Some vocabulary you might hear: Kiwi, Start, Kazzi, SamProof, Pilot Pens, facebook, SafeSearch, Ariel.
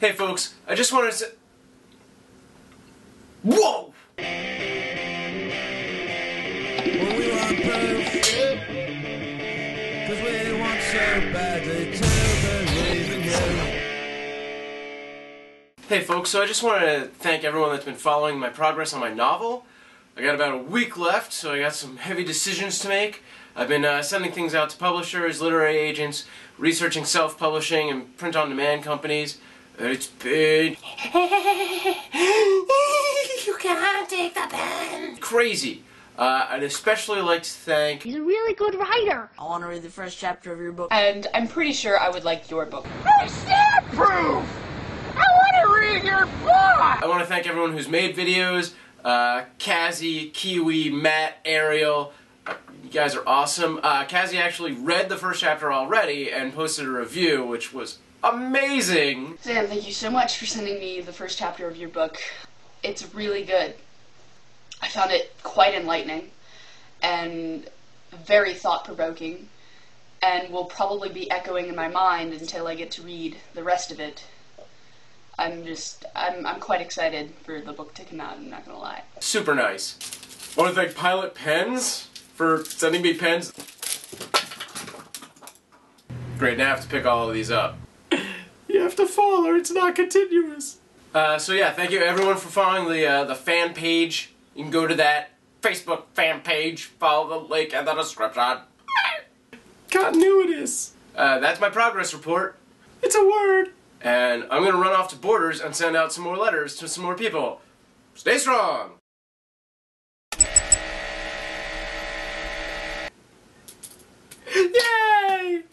Hey folks, I just wanted to... Whoa! Well, we want proof, 'cause we want so badly to believe in you. Hey folks, so I just want to thank everyone that's been following my progress on my novel. I got about a week left, so I got some heavy decisions to make. I've been sending things out to publishers, literary agents, researching self-publishing and print-on-demand companies. It's been... You can't take the pen! Crazy. I'd especially like to thank... He's a really good writer! I want to read the first chapter of your book. And I'm pretty sure I would like your book. Hey, SamProof! I want to read your book! I want to thank everyone who's made videos. Kazzi, Kiwi, Matt, Ariel. You guys are awesome. Kazzi actually read the first chapter already and posted a review, which was... amazing! Sam, thank you so much for sending me the first chapter of your book. It's really good. I found it quite enlightening and very thought-provoking and will probably be echoing in my mind until I get to read the rest of it. I'm quite excited for the book to come out, I'm not gonna lie. Super nice. I want to thank Pilot Pens for sending me pens. Great, now I have to pick all of these up. You have to fall or it's not continuous. So yeah, thank you everyone for following the fan page. You can go to that Facebook fan page, follow the link and the description. Continuous. That's my progress report. It's a word. And I'm gonna run off to Borders and send out some more letters to some more people. Stay strong. Yay!